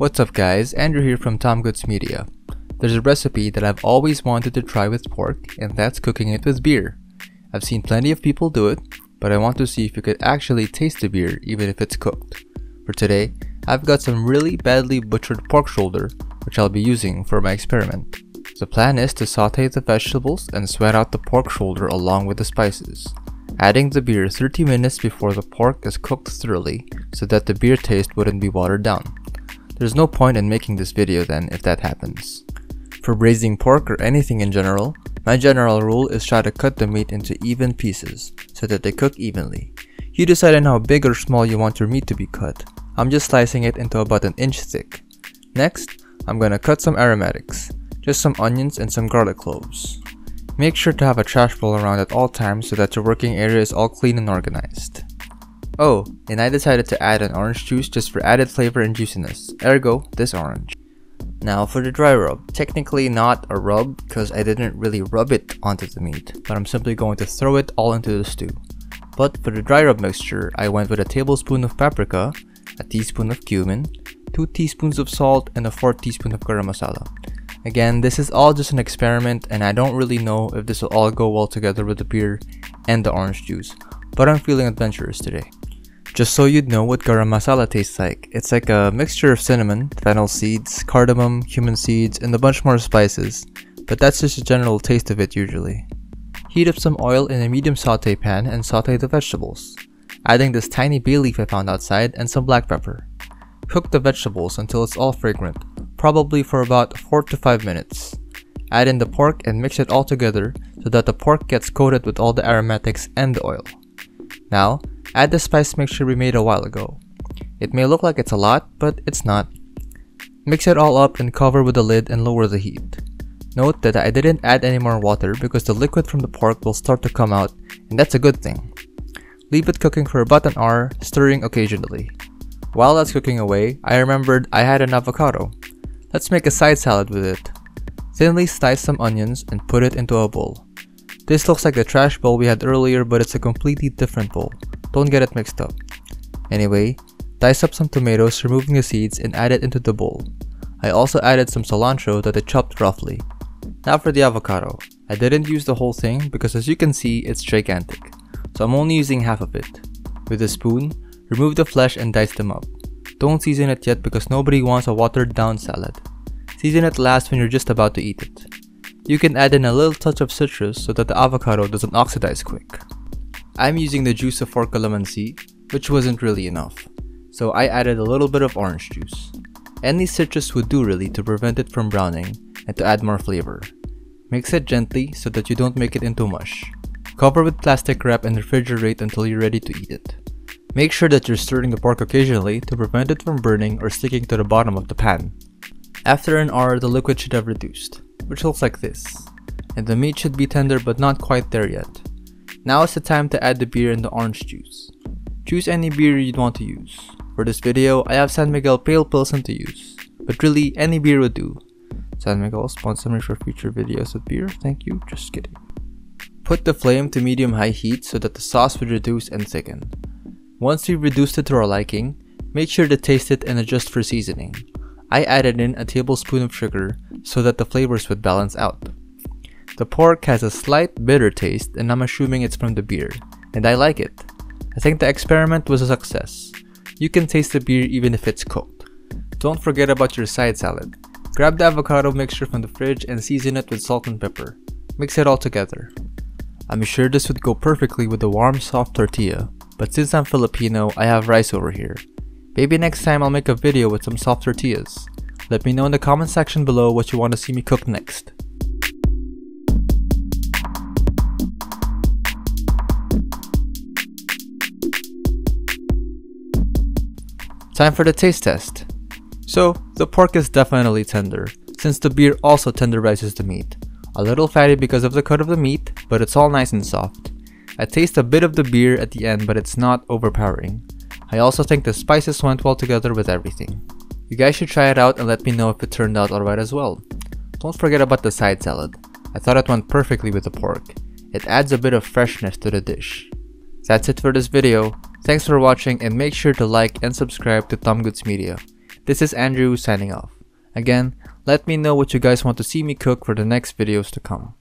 What's up guys, Andrew here from Tomguts Media. There's a recipe that I've always wanted to try with pork, and that's cooking it with beer. I've seen plenty of people do it, but I want to see if you could actually taste the beer even if it's cooked. For today, I've got some really badly butchered pork shoulder, which I'll be using for my experiment. The plan is to saute the vegetables and sweat out the pork shoulder along with the spices, adding the beer 30 minutes before the pork is cooked thoroughly so that the beer taste wouldn't be watered down. There's no point in making this video then if that happens. For braising pork or anything in general, my general rule is try to cut the meat into even pieces so that they cook evenly. You decide on how big or small you want your meat to be cut. I'm just slicing it into about an inch thick. Next, I'm gonna cut some aromatics, just some onions and some garlic cloves. Make sure to have a trash bowl around at all times so that your working area is all clean and organized. Oh, and I decided to add an orange juice just for added flavor and juiciness, ergo this orange. Now for the dry rub, technically not a rub because I didn't really rub it onto the meat, but I'm simply going to throw it all into the stew. But for the dry rub mixture, I went with a tablespoon of paprika, a teaspoon of cumin, 2 teaspoons of salt, and a 4 teaspoon of garam masala. Again, this is all just an experiment and I don't really know if this will all go well together with the beer and the orange juice, but I'm feeling adventurous today. Just so you'd know what garam masala tastes like, it's like a mixture of cinnamon, fennel seeds, cardamom, cumin seeds, and a bunch more spices, but that's just a general taste of it usually. Heat up some oil in a medium saute pan and saute the vegetables, adding this tiny bay leaf I found outside and some black pepper. Cook the vegetables until it's all fragrant, probably for about 4 to 5 minutes. Add in the pork and mix it all together so that the pork gets coated with all the aromatics and the oil. Now, add the spice mixture we made a while ago. It may look like it's a lot, but it's not. Mix it all up and cover with a lid and lower the heat. Note that I didn't add any more water because the liquid from the pork will start to come out, and that's a good thing. Leave it cooking for about an hour, stirring occasionally. While that's cooking away, I remembered I had an avocado. Let's make a side salad with it. Thinly slice some onions and put it into a bowl. This looks like the trash bowl we had earlier, but it's a completely different bowl. Don't get it mixed up. Anyway, dice up some tomatoes, removing the seeds, and add it into the bowl. I also added some cilantro that I chopped roughly. Now for the avocado. I didn't use the whole thing because as you can see, it's gigantic. So I'm only using half of it. With a spoon, remove the flesh and dice them up. Don't season it yet because nobody wants a watered down salad. Season it last when you're just about to eat it. You can add in a little touch of citrus so that the avocado doesn't oxidize quick. I'm using the juice of 4 calamansi, which wasn't really enough. So I added a little bit of orange juice. Any citrus would do really to prevent it from browning and to add more flavor. Mix it gently so that you don't make it into mush. Cover with plastic wrap and refrigerate until you're ready to eat it. Make sure that you're stirring the pork occasionally to prevent it from burning or sticking to the bottom of the pan. After an hour, the liquid should have reduced, which looks like this. And the meat should be tender but not quite there yet. Now is the time to add the beer and the orange juice. Choose any beer you'd want to use. For this video, I have San Miguel Pale Pilsen to use. But really, any beer would do. San Miguel, sponsor me for future videos with beer, thank you, just kidding. Put the flame to medium-high heat so that the sauce would reduce and thicken. Once we've reduced it to our liking, make sure to taste it and adjust for seasoning. I added in a tablespoon of sugar so that the flavors would balance out. The pork has a slight bitter taste and I'm assuming it's from the beer, and I like it. I think the experiment was a success. You can taste the beer even if it's cooked. Don't forget about your side salad. Grab the avocado mixture from the fridge and season it with salt and pepper. Mix it all together. I'm sure this would go perfectly with the warm, soft tortilla. But since I'm Filipino, I have rice over here. Maybe next time I'll make a video with some soft tortillas. Let me know in the comment section below what you want to see me cook next. Time for the taste test. So, the pork is definitely tender, since the beer also tenderizes the meat. A little fatty because of the cut of the meat, but it's all nice and soft. I taste a bit of the beer at the end, but it's not overpowering. I also think the spices went well together with everything. You guys should try it out and let me know if it turned out alright as well. Don't forget about the side salad. I thought it went perfectly with the pork. It adds a bit of freshness to the dish. That's it for this video. Thanks for watching and make sure to like and subscribe to Tomguts Media. This is Andrew signing off. Again, let me know what you guys want to see me cook for the next videos to come.